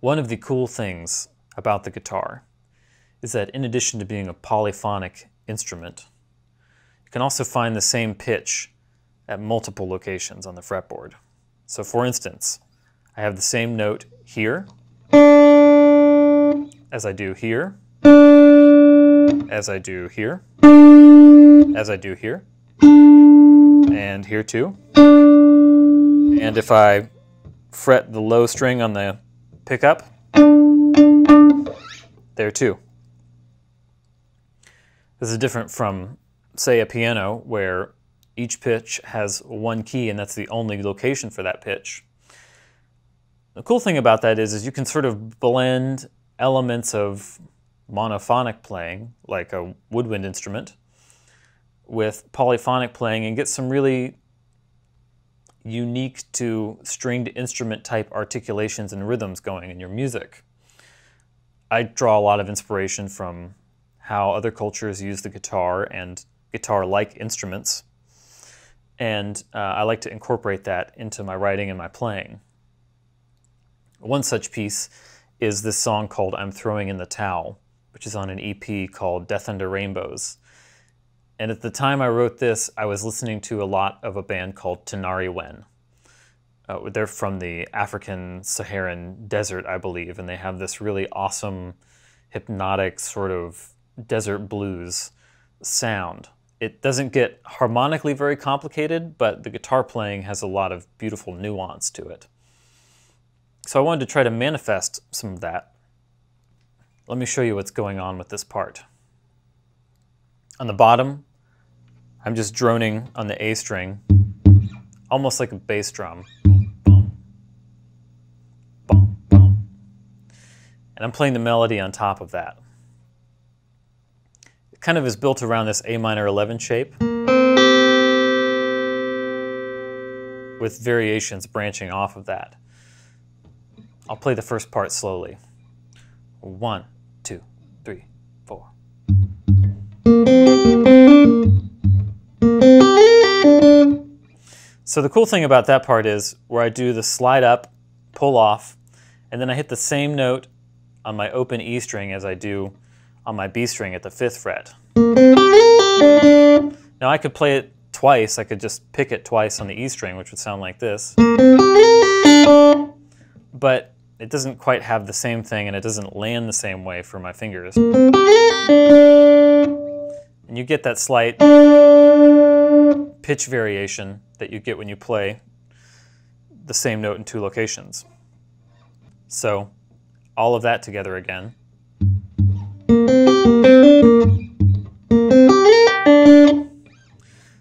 One of the cool things about the guitar is that in addition to being a polyphonic instrument, you can also find the same pitch at multiple locations on the fretboard. So for instance, I have the same note here, as I do here, as I do here, as I do here, and here too. And if I fret the low string on the pickup, there too. This is different from, say, a piano where each pitch has one key and that's the only location for that pitch. The cool thing about that is you can sort of blend elements of monophonic playing, like a woodwind instrument, with polyphonic playing and get some really unique to stringed instrument type articulations and rhythms going in your music. I draw a lot of inspiration from how other cultures use the guitar and guitar-like instruments, and I like to incorporate that into my writing and my playing. One such piece is this song called I'm Throwing in the Towel, which is on an EP called Death Under Rainbows. And at the time I wrote this, I was listening to a lot of a band called Tinariwen. They're from the African Saharan desert, I believe, and they have this really awesome, hypnotic sort of desert blues sound. It doesn't get harmonically very complicated, but the guitar playing has a lot of beautiful nuance to it. So I wanted to try to manifest some of that. Let me show you what's going on with this part. On the bottom, I'm just droning on the A string, almost like a bass drum. And I'm playing the melody on top of that. It kind of is built around this A minor 11 shape, with variations branching off of that. I'll play the first part slowly. 1, 2, 3, 4. So the cool thing about that part is where I do the slide up, pull off, and then I hit the same note on my open E string as I do on my B string at the 5th fret. Now I could play it twice, I could just pick it twice on the E string, which would sound like this. But it doesn't quite have the same thing, and it doesn't land the same way for my fingers. And you get that slight pitch variation that you get when you play the same note in two locations. So all of that together again.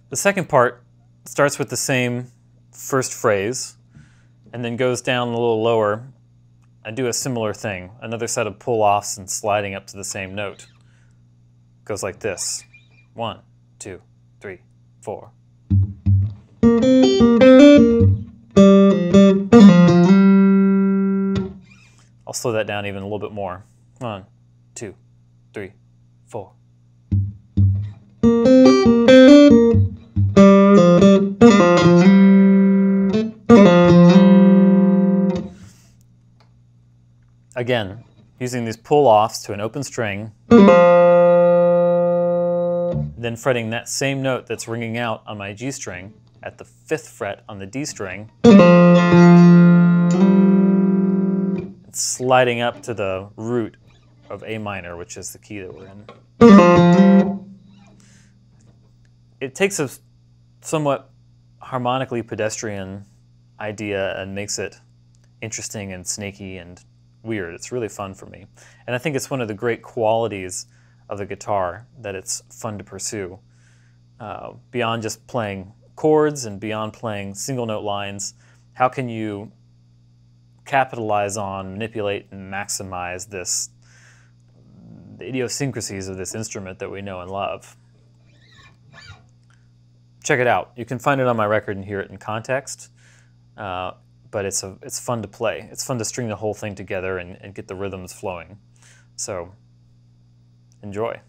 The second part starts with the same first phrase, and then goes down a little lower and do a similar thing, another set of pull-offs and sliding up to the same note. Goes like this. 1, 2, 3, 4. I'll slow that down even a little bit more. 1, 2, 3, 4. Again, using these pull-offs to an open string, then fretting that same note that's ringing out on my G string at the 5th fret on the D string, and sliding up to the root of A minor, which is the key that we're in. It takes a somewhat harmonically pedestrian idea and makes it interesting and snaky and weird. It's really fun for me. And I think it's one of the great qualities of the guitar, that it's fun to pursue. Beyond just playing chords and beyond playing single note lines, how can you capitalize on, manipulate, and maximize the idiosyncrasies of this instrument that we know and love? Check it out. You can find it on my record and hear it in context. But it's fun to play. It's fun to string the whole thing together and get the rhythms flowing. So, enjoy.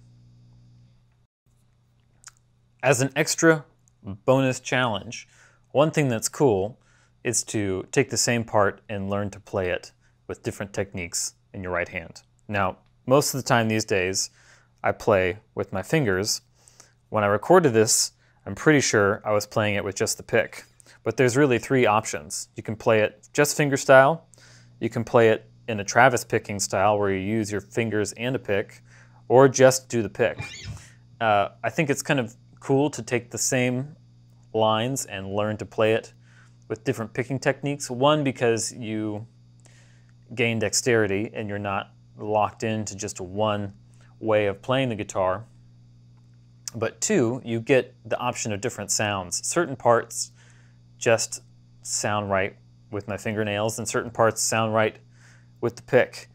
As an extra bonus challenge, one thing that's cool is to take the same part and learn to play it with different techniques in your right hand. Now, most of the time these days, I play with my fingers. When I recorded this, I'm pretty sure I was playing it with just the pick. But there's really three options. You can play it just finger style, you can play it in a Travis picking style where you use your fingers and a pick, or just do the pick. I think it's kind of cool to take the same lines and learn to play it with different picking techniques. One, because you gain dexterity and you're not locked into just one way of playing the guitar. But two, you get the option of different sounds. Certain parts just sound right with my fingernails, and certain parts sound right with the pick.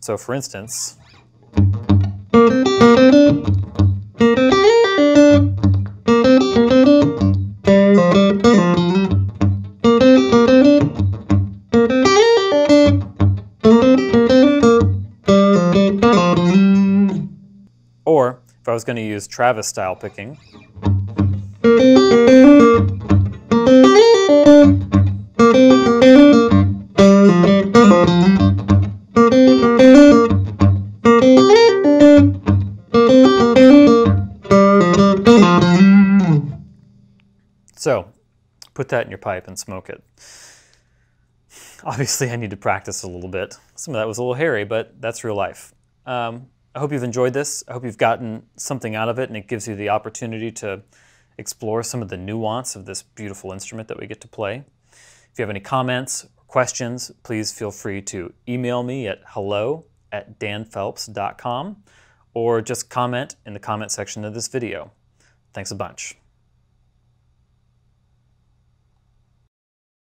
So for instance, or if I was going to use Travis style picking, so put that in your pipe and smoke it. Obviously, I need to practice a little bit. Some of that was a little hairy, but that's real life. I hope you've enjoyed this. I hope you've gotten something out of it, and it gives you the opportunity to explore some of the nuance of this beautiful instrument that we get to play. If you have any comments or questions, please feel free to email me at hello@danphelps.com, or just comment in the comment section of this video. Thanks a bunch.